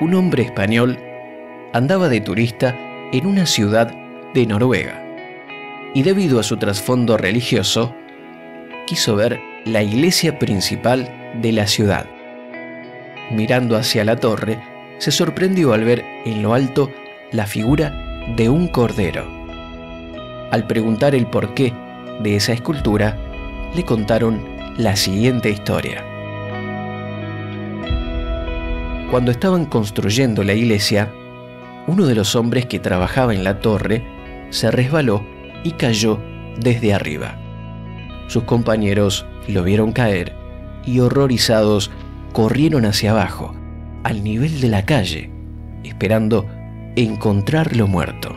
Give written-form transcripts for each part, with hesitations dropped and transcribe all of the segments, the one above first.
un hombre español andaba de turista en una ciudad de Noruega y, debido a su trasfondo religioso, quiso ver la iglesia principal de la ciudad. Mirando hacia la torre, se sorprendió al ver en lo alto la figura de un cordero. Al preguntar el porqué de esa escultura, le contaron la siguiente historia. Cuando estaban construyendo la iglesia, uno de los hombres que trabajaba en la torre se resbaló y cayó desde arriba. Sus compañeros lo vieron caer y, horrorizados, corrieron hacia abajo, al nivel de la calle, esperando encontrarlo muerto.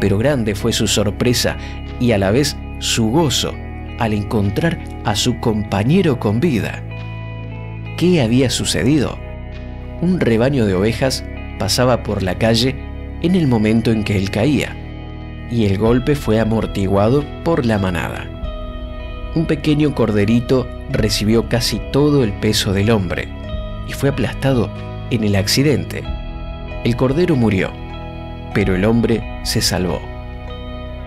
Pero grande fue su sorpresa y a la vez su gozo al encontrar a su compañero con vida. ¿Qué había sucedido? Un rebaño de ovejas pasaba por la calle en el momento en que él caía, y el golpe fue amortiguado por la manada. Un pequeño corderito recibió casi todo el peso del hombre y fue aplastado en el accidente. El cordero murió, pero el hombre se salvó.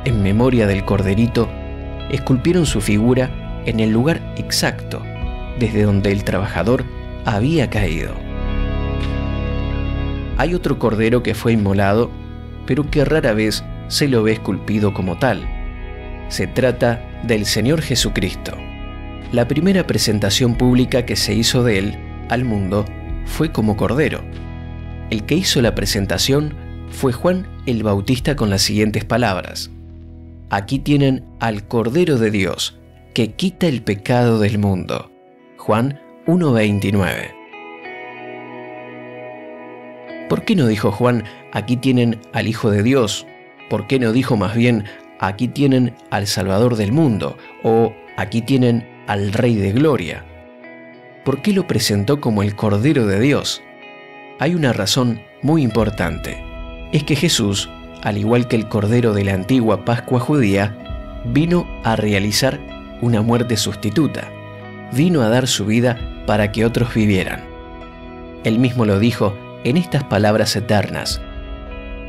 En memoria del corderito, esculpieron su figura en el lugar exacto desde donde el trabajador había caído. Hay otro cordero que fue inmolado, pero que rara vez se lo ve esculpido como tal. Se trata del Señor Jesucristo. La primera presentación pública que se hizo de él al mundo fue como cordero. El que hizo la presentación fue Juan el Bautista, con las siguientes palabras: "Aquí tienen al Cordero de Dios, que quita el pecado del mundo". Juan 1:29. ¿Por qué no dijo Juan, "Aquí tienen al Hijo de Dios"? ¿Por qué no dijo más bien, "Aquí tienen al Salvador del mundo" o "Aquí tienen al Rey de Gloria"? ¿Por qué lo presentó como el Cordero de Dios? Hay una razón muy importante. Es que Jesús, al igual que el Cordero de la antigua Pascua judía, vino a realizar una muerte sustituta. Vino a dar su vida para que otros vivieran. Él mismo lo dijo en estas palabras eternas: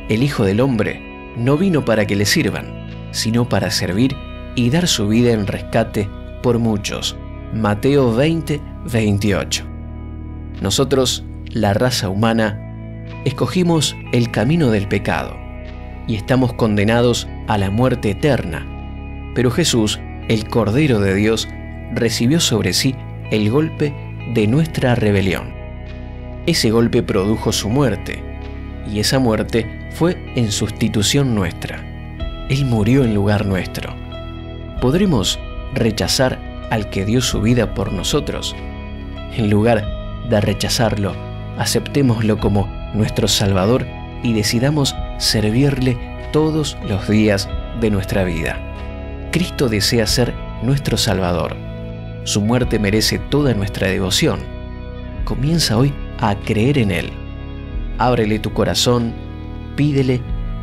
"El Hijo del Hombre no vino para que le sirvan, sino para servir y dar su vida en rescate por muchos". Mateo 20:28. Nosotros, la raza humana, escogimos el camino del pecado y estamos condenados a la muerte eterna. Pero Jesús, el Cordero de Dios, recibió sobre sí el golpe de nuestra rebelión. Ese golpe produjo su muerte, y esa muerte fue en sustitución nuestra. Él murió en lugar nuestro. ¿Podremos rechazar al que dio su vida por nosotros? En lugar de rechazarlo, aceptémoslo como nuestro Salvador y decidamos servirle todos los días de nuestra vida. Cristo desea ser nuestro Salvador. Su muerte merece toda nuestra devoción. Comienza hoy a creer en Él. Ábrele tu corazón, pídele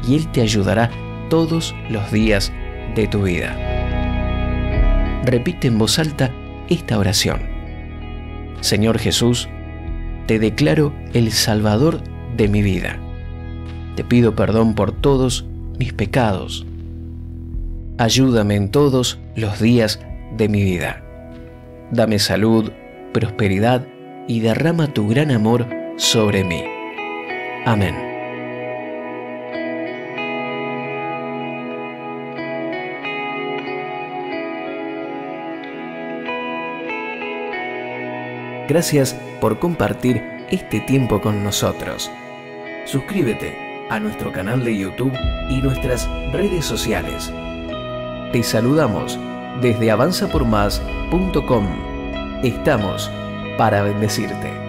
y Él te ayudará todos los días de tu vida. Repite en voz alta esta oración: "Señor Jesús, te declaro el Salvador de mi vida. Te pido perdón por todos mis pecados. Ayúdame en todos los días de mi vida. Dame salud, prosperidad y derrama tu gran amor sobre mí. Amén". Gracias por compartir este tiempo con nosotros. Suscríbete a nuestro canal de YouTube y nuestras redes sociales. Te saludamos desde AvanzaPorMas.com. Estamos para bendecirte.